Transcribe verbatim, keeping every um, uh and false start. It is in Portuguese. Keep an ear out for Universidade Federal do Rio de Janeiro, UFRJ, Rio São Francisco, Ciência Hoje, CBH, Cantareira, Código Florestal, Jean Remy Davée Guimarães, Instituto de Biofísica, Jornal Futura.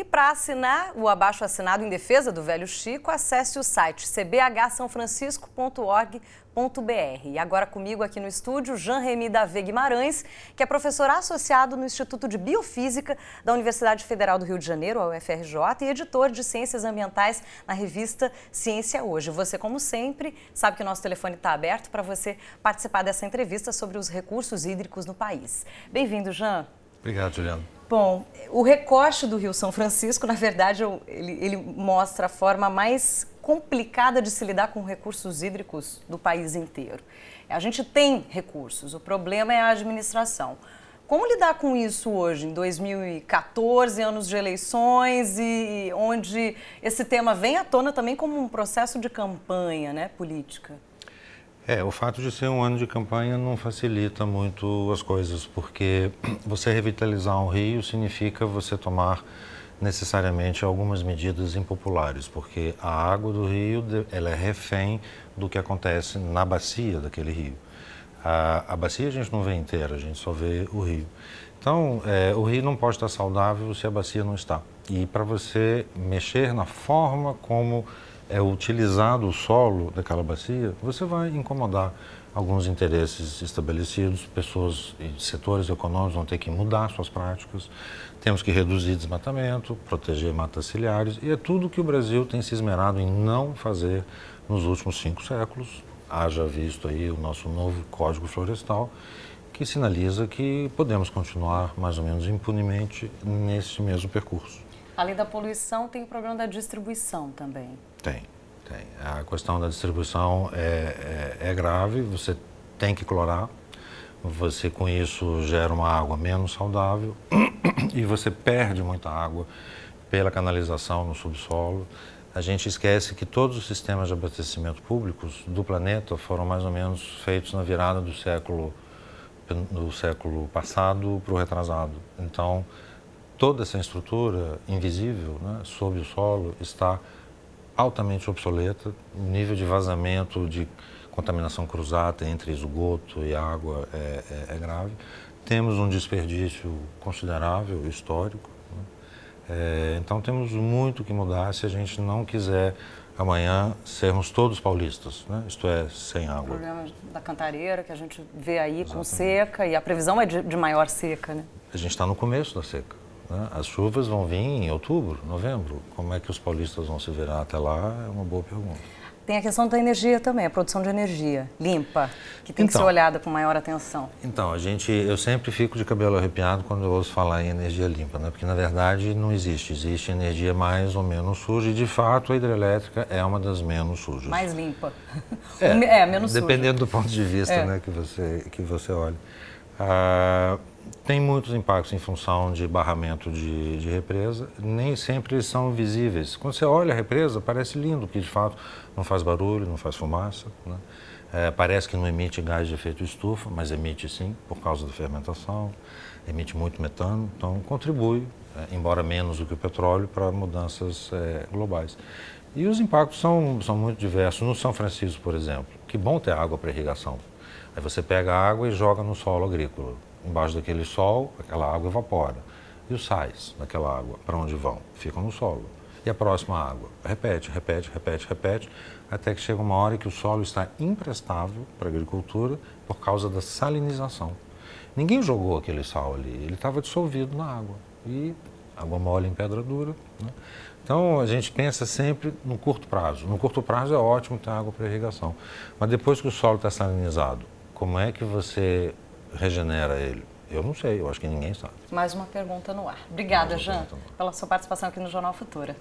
E para assinar o abaixo-assinado em defesa do velho Chico, acesse o site c b h são francisco ponto org ponto br. E agora comigo aqui no estúdio, Jean Remy Davée Guimarães, que é professor associado no Instituto de Biofísica da Universidade Federal do Rio de Janeiro, a U F R J, e editor de Ciências Ambientais na revista Ciência Hoje. Você, como sempre, sabe que o nosso telefone está aberto para você participar dessa entrevista sobre os recursos hídricos no país. Bem-vindo, Jean. Obrigado, Juliana. Bom, o recorte do Rio São Francisco, na verdade, ele, ele mostra a forma mais complicada de se lidar com recursos hídricos do país inteiro. A gente tem recursos, o problema é a administração. Como lidar com isso hoje, em dois mil e quatorze, anos de eleições, e onde esse tema vem à tona também como um processo de campanha, né, política? É, o fato de ser um ano de campanha não facilita muito as coisas, porque você revitalizar um rio significa você tomar necessariamente algumas medidas impopulares, porque a água do rio ela é refém do que acontece na bacia daquele rio. A, a bacia a gente não vê inteira, a gente só vê o rio. Então, é, o rio não pode estar saudável se a bacia não está. E para você mexer na forma como é utilizado o solo daquela bacia, você vai incomodar alguns interesses estabelecidos, pessoas e setores econômicos vão ter que mudar suas práticas, temos que reduzir desmatamento, proteger matas ciliares, e é tudo que o Brasil tem se esmerado em não fazer nos últimos cinco séculos. Haja visto aí o nosso novo Código Florestal, que sinaliza que podemos continuar mais ou menos impunemente nesse mesmo percurso. Além da poluição, tem o problema da distribuição também. Tem, tem. A questão da distribuição é, é, é grave, você tem que clorar, você com isso gera uma água menos saudável e você perde muita água pela canalização no subsolo. A gente esquece que todos os sistemas de abastecimento públicos do planeta foram mais ou menos feitos na virada do século, do século passado para o retrasado. Então, toda essa estrutura invisível, né, sob o solo, está altamente obsoleta. O nível de vazamento, de contaminação cruzada entre esgoto e água é, é, é grave. Temos um desperdício considerável, histórico. Né? É, então temos muito que mudar se a gente não quiser amanhã sermos todos paulistas, né? Isto é, sem água. O problema da Cantareira que a gente vê aí. Exatamente. Com seca, e a previsão é de, de maior seca, né? A gente está no começo da seca. As chuvas vão vir em outubro, novembro. Como é que os paulistas vão se virar até lá? É uma boa pergunta. Tem a questão da energia também, a produção de energia limpa, que tem então, que ser olhada com maior atenção. Então, a gente, eu sempre fico de cabelo arrepiado quando eu ouço falar em energia limpa, né? Porque, na verdade, não existe. Existe energia mais ou menos suja e, de fato, a hidrelétrica é uma das menos sujas. Mais limpa. É, é menos suja. Dependendo do ponto de vista, é, né, que você, que você olha. Ah, tem muitos impactos em função de barramento de, de represa, nem sempre eles são visíveis. Quando você olha a represa, parece lindo, porque de fato não faz barulho, não faz fumaça, né? É, parece que não emite gás de efeito estufa, mas emite sim, por causa da fermentação, emite muito metano, então contribui, é, embora menos do que o petróleo, para mudanças é, globais. E os impactos são, são muito diversos. No São Francisco, por exemplo, que bom ter água para irrigação. Aí você pega a água e joga no solo agrícola. Embaixo daquele sol, aquela água evapora. E os sais daquela água, para onde vão? Ficam no solo. E a próxima água? Repete, repete, repete, repete, até que chega uma hora que o solo está imprestável para a agricultura por causa da salinização. Ninguém jogou aquele sal ali, ele estava dissolvido na água. E água mole em pedra dura, né? Então, a gente pensa sempre no curto prazo. No curto prazo é ótimo ter água para irrigação. Mas depois que o solo está salinizado, como é que você regenera ele? Eu não sei, eu acho que ninguém sabe. Mais uma pergunta no ar. Obrigada, Jean, pela sua participação aqui no Jornal Futura.